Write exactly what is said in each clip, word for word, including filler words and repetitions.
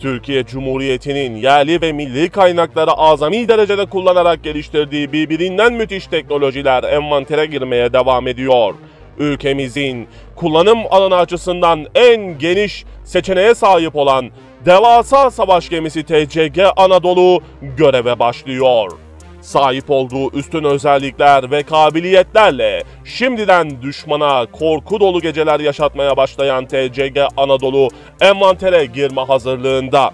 Türkiye Cumhuriyeti'nin yerli ve milli kaynakları azami derecede kullanarak geliştirdiği birbirinden müthiş teknolojiler envantere girmeye devam ediyor. Ülkemizin kullanım alanı açısından en geniş seçeneğe sahip olan devasa savaş gemisi T C G Anadolu göreve başlıyor. Sahip olduğu üstün özellikler ve kabiliyetlerle şimdiden düşmana korku dolu geceler yaşatmaya başlayan T C G Anadolu envantere girme hazırlığında.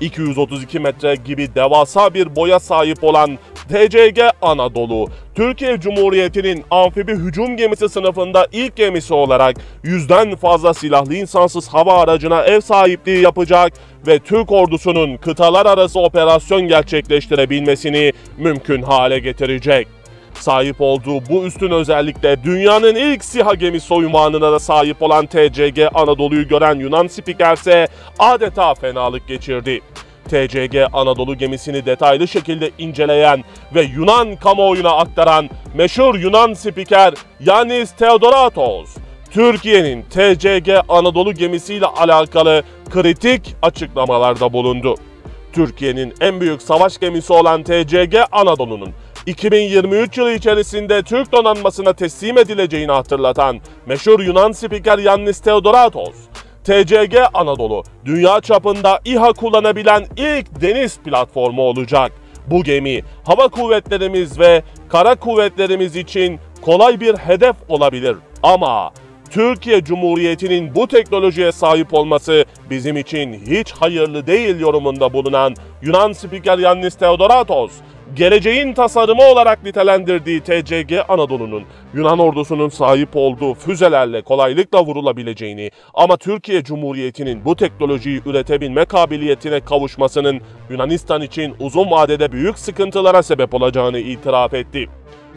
iki yüz otuz iki metre gibi devasa bir boya sahip olan T C G Anadolu, Türkiye Cumhuriyeti'nin amfibi hücum gemisi sınıfında ilk gemisi olarak yüzden fazla silahlı insansız hava aracına ev sahipliği yapacak ve Türk ordusunun kıtalar arası operasyon gerçekleştirebilmesini mümkün hale getirecek. Sahip olduğu bu üstün özellikle dünyanın ilk SİHA gemi soyunma da sahip olan T C G Anadolu'yu gören Yunan spikerse adeta fenalık geçirdi. T C G Anadolu gemisini detaylı şekilde inceleyen ve Yunan kamuoyuna aktaran meşhur Yunan spiker İoannis Theodoratos, Türkiye'nin T C G Anadolu gemisiyle alakalı kritik açıklamalarda bulundu. Türkiye'nin en büyük savaş gemisi olan T C G Anadolu'nun iki bin yirmi üç yılı içerisinde Türk donanmasına teslim edileceğini hatırlatan meşhur Yunan spiker İoannis Theodoratos, T C G Anadolu, dünya çapında İHA kullanabilen ilk deniz platformu olacak. Bu gemi, hava kuvvetlerimiz ve kara kuvvetlerimiz için kolay bir hedef olabilir. Ama Türkiye Cumhuriyeti'nin bu teknolojiye sahip olması bizim için hiç hayırlı değil yorumunda bulunan Yunan spiker İoannis Theodoratos, geleceğin tasarımı olarak nitelendirdiği T C G Anadolu'nun Yunan ordusunun sahip olduğu füzelerle kolaylıkla vurulabileceğini ama Türkiye Cumhuriyeti'nin bu teknolojiyi üretebilme kabiliyetine kavuşmasının Yunanistan için uzun vadede büyük sıkıntılara sebep olacağını itiraf etti.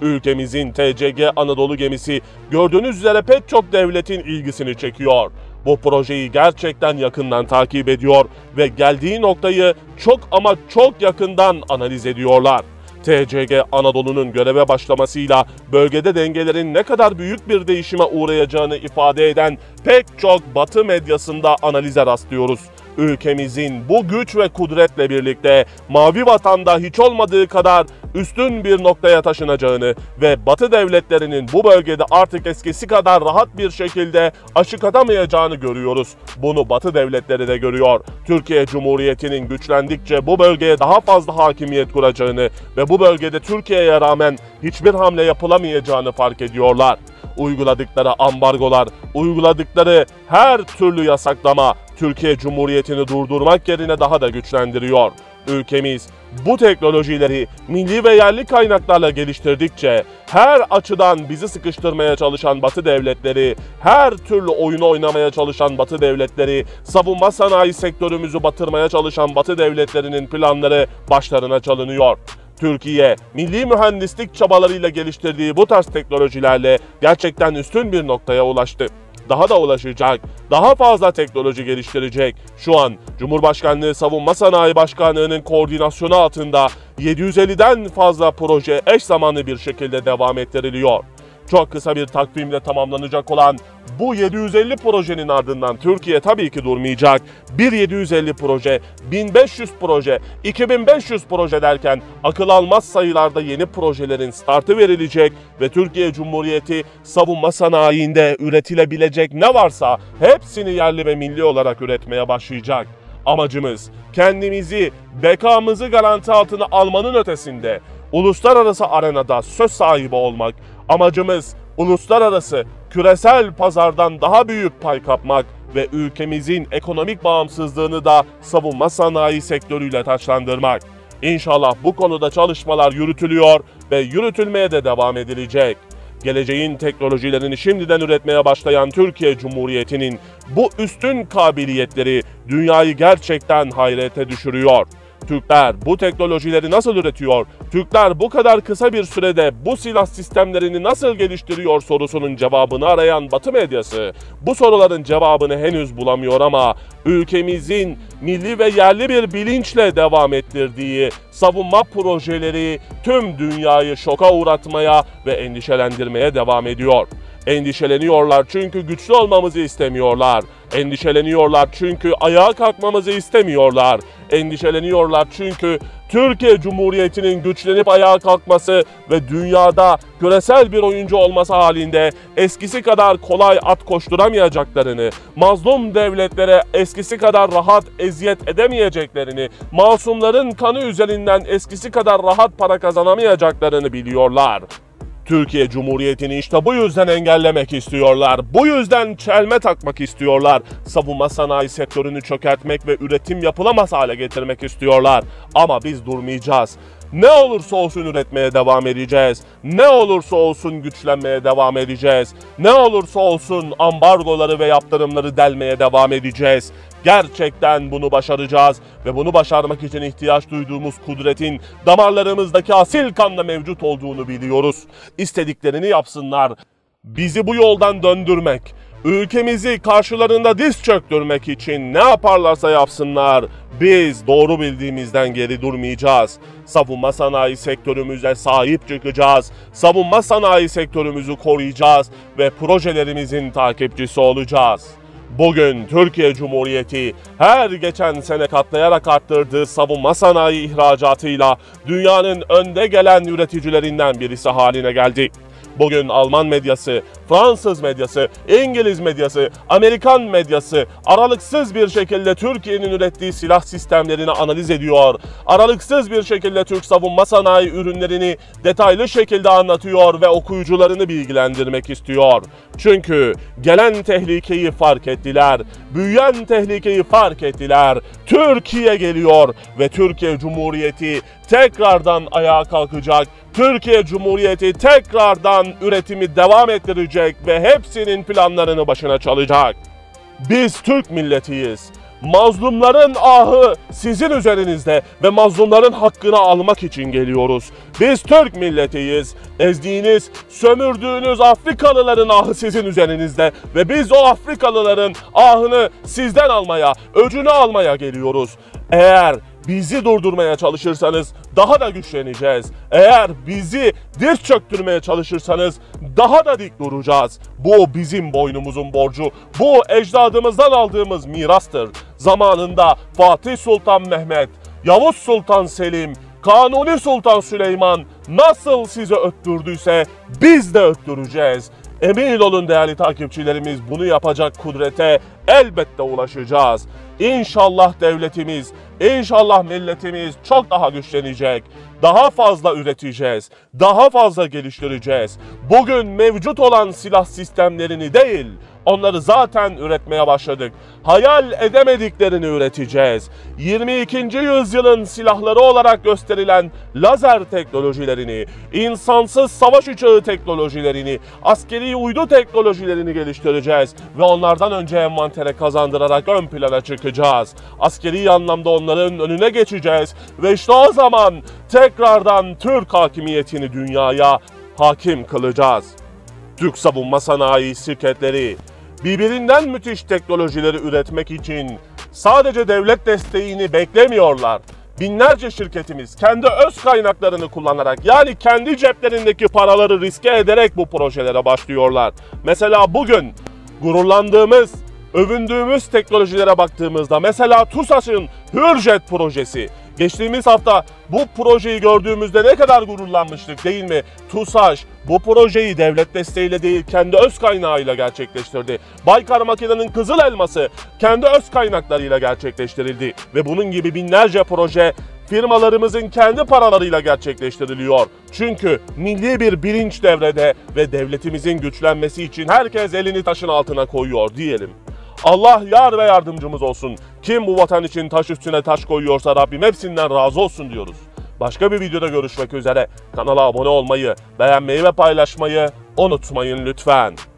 Ülkemizin T C G Anadolu gemisi gördüğünüz üzere pek çok devletin ilgisini çekiyor. Bu projeyi gerçekten yakından takip ediyor ve geldiği noktayı çok ama çok yakından analiz ediyorlar. T C G Anadolu'nun göreve başlamasıyla bölgede dengelerin ne kadar büyük bir değişime uğrayacağını ifade eden pek çok Batı medyasında analize rastlıyoruz. Ülkemizin bu güç ve kudretle birlikte Mavi Vatan'da hiç olmadığı kadar üstün bir noktaya taşınacağını ve Batı devletlerinin bu bölgede artık eskisi kadar rahat bir şekilde aşık atamayacağını görüyoruz. Bunu Batı devletleri de görüyor. Türkiye Cumhuriyeti'nin güçlendikçe bu bölgeye daha fazla hakimiyet kuracağını ve bu bölgede Türkiye'ye rağmen hiçbir hamle yapılamayacağını fark ediyorlar. Uyguladıkları ambargolar, uyguladıkları her türlü yasaklama Türkiye Cumhuriyeti'ni durdurmak yerine daha da güçlendiriyor. Ülkemiz bu teknolojileri milli ve yerli kaynaklarla geliştirdikçe her açıdan bizi sıkıştırmaya çalışan Batı devletleri, her türlü oyunu oynamaya çalışan Batı devletleri, savunma sanayi sektörümüzü batırmaya çalışan Batı devletlerinin planları başlarına çalınıyor. Türkiye, milli mühendislik çabalarıyla geliştirdiği bu tarz teknolojilerle gerçekten üstün bir noktaya ulaştı. Daha da ulaşacak, daha fazla teknoloji geliştirecek. Şu an Cumhurbaşkanlığı Savunma Sanayi Başkanlığı'nın koordinasyonu altında yedi yüz elliden fazla proje eş zamanlı bir şekilde devam ettiriliyor. Çok kısa bir takvimle tamamlanacak olan bu yedi yüz elli projenin ardından Türkiye tabii ki durmayacak. bin yedi yüz elli proje, bin beş yüz proje, iki bin beş yüz proje derken akıl almaz sayılarda yeni projelerin startı verilecek ve Türkiye Cumhuriyeti savunma sanayinde üretilebilecek ne varsa hepsini yerli ve milli olarak üretmeye başlayacak. Amacımız kendimizi, bekamızı garanti altına almanın ötesinde uluslararası arenada söz sahibi olmak. Amacımız uluslararası küresel pazardan daha büyük pay kapmak ve ülkemizin ekonomik bağımsızlığını da savunma sanayi sektörüyle taçlandırmak. İnşallah bu konuda çalışmalar yürütülüyor ve yürütülmeye de devam edilecek. Geleceğin teknolojilerini şimdiden üretmeye başlayan Türkiye Cumhuriyeti'nin bu üstün kabiliyetleri dünyayı gerçekten hayrete düşürüyor. Türkler bu teknolojileri nasıl üretiyor? Türkler bu kadar kısa bir sürede bu silah sistemlerini nasıl geliştiriyor sorusunun cevabını arayan Batı medyası bu soruların cevabını henüz bulamıyor ama ülkemizin milli ve yerli bir bilinçle devam ettirdiği savunma projeleri tüm dünyayı şoka uğratmaya ve endişelendirmeye devam ediyor. Endişeleniyorlar çünkü güçlü olmamızı istemiyorlar. Endişeleniyorlar çünkü ayağa kalkmamızı istemiyorlar. Endişeleniyorlar çünkü Türkiye Cumhuriyeti'nin güçlenip ayağa kalkması ve dünyada küresel bir oyuncu olması halinde eskisi kadar kolay at koşturamayacaklarını, mazlum devletlere eskisi kadar rahat eziyet edemeyeceklerini, masumların kanı üzerinden eskisi kadar rahat para kazanamayacaklarını biliyorlar. Türkiye Cumhuriyeti'ni işte bu yüzden engellemek istiyorlar. Bu yüzden çelme takmak istiyorlar. Savunma sanayi sektörünü çökertmek ve üretim yapılamaz hale getirmek istiyorlar. Ama biz durmayacağız. Ne olursa olsun üretmeye devam edeceğiz. Ne olursa olsun güçlenmeye devam edeceğiz. Ne olursa olsun ambargoları ve yaptırımları delmeye devam edeceğiz. Gerçekten bunu başaracağız ve bunu başarmak için ihtiyaç duyduğumuz kudretin damarlarımızdaki asil kanla mevcut olduğunu biliyoruz. İstediklerini yapsınlar. Bizi bu yoldan döndürmek, ülkemizi karşılarında diz çöktürmek için ne yaparlarsa yapsınlar, biz doğru bildiğimizden geri durmayacağız. Savunma sanayi sektörümüze sahip çıkacağız. Savunma sanayi sektörümüzü koruyacağız ve projelerimizin takipçisi olacağız. Bugün Türkiye Cumhuriyeti her geçen sene katlayarak arttırdığı savunma sanayi ihracatıyla dünyanın önde gelen üreticilerinden birisi haline geldi. Bugün Alman medyası, Fransız medyası, İngiliz medyası, Amerikan medyası aralıksız bir şekilde Türkiye'nin ürettiği silah sistemlerini analiz ediyor. Aralıksız bir şekilde Türk savunma sanayi ürünlerini detaylı şekilde anlatıyor ve okuyucularını bilgilendirmek istiyor. Çünkü gelen tehlikeyi fark ettiler, büyüyen tehlikeyi fark ettiler. Türkiye geliyor ve Türkiye Cumhuriyeti tekrardan ayağa kalkacak. Türkiye Cumhuriyeti tekrardan üretimi devam ettirecek ve hepsinin planlarını başına çalacak. Biz Türk milletiyiz. Mazlumların ahı sizin üzerinizde ve mazlumların hakkını almak için geliyoruz. Biz Türk milletiyiz. Ezdiğiniz, sömürdüğünüz Afrikalıların ahı sizin üzerinizde ve biz o Afrikalıların ahını sizden almaya, öcünü almaya geliyoruz. Eğer bizi durdurmaya çalışırsanız daha da güçleneceğiz. Eğer bizi diz çöktürmeye çalışırsanız daha da dik duracağız. Bu bizim boynumuzun borcu. Bu ecdadımızdan aldığımız mirastır. Zamanında Fatih Sultan Mehmet, Yavuz Sultan Selim, Kanuni Sultan Süleyman nasıl sizi öttürdüyse biz de öttüreceğiz. Emin olun değerli takipçilerimiz, bunu yapacak kudrete elbette ulaşacağız. İnşallah devletimiz, inşallah milletimiz çok daha güçlenecek. Daha fazla üreteceğiz, daha fazla geliştireceğiz. Bugün mevcut olan silah sistemlerini değil, onları zaten üretmeye başladık. Hayal edemediklerini üreteceğiz. yirmi ikinci yüzyılın silahları olarak gösterilen lazer teknolojilerini, insansız savaş uçağı teknolojilerini, askeri uydu teknolojilerini geliştireceğiz ve onlardan önce envantere kazandırarak ön plana çıkacağız. Askeri anlamda onların önüne geçeceğiz ve işte o zaman tekrardan Türk hakimiyetini dünyaya hakim kılacağız. Türk savunma sanayi şirketleri birbirinden müthiş teknolojileri üretmek için sadece devlet desteğini beklemiyorlar. Binlerce şirketimiz kendi öz kaynaklarını kullanarak, yani kendi ceplerindeki paraları riske ederek bu projelere başlıyorlar. Mesela bugün gururlandığımız, övündüğümüz teknolojilere baktığımızda mesela TUSAŞ'ın Hürjet projesi. Geçtiğimiz hafta bu projeyi gördüğümüzde ne kadar gururlanmıştık değil mi? TUSAŞ bu projeyi devlet desteğiyle değil, kendi öz kaynağıyla gerçekleştirdi. Baykar Makina'nın Kızıl Elması kendi öz kaynaklarıyla gerçekleştirildi. Ve bunun gibi binlerce proje firmalarımızın kendi paralarıyla gerçekleştiriliyor. Çünkü milli bir bilinç devrede ve devletimizin güçlenmesi için herkes elini taşın altına koyuyor diyelim. Allah yar ve yardımcımız olsun. Kim bu vatan için taş üstüne taş koyuyorsa Rabbim hepsinden razı olsun diyoruz. Başka bir videoda görüşmek üzere. Kanala abone olmayı, beğenmeyi ve paylaşmayı unutmayın lütfen.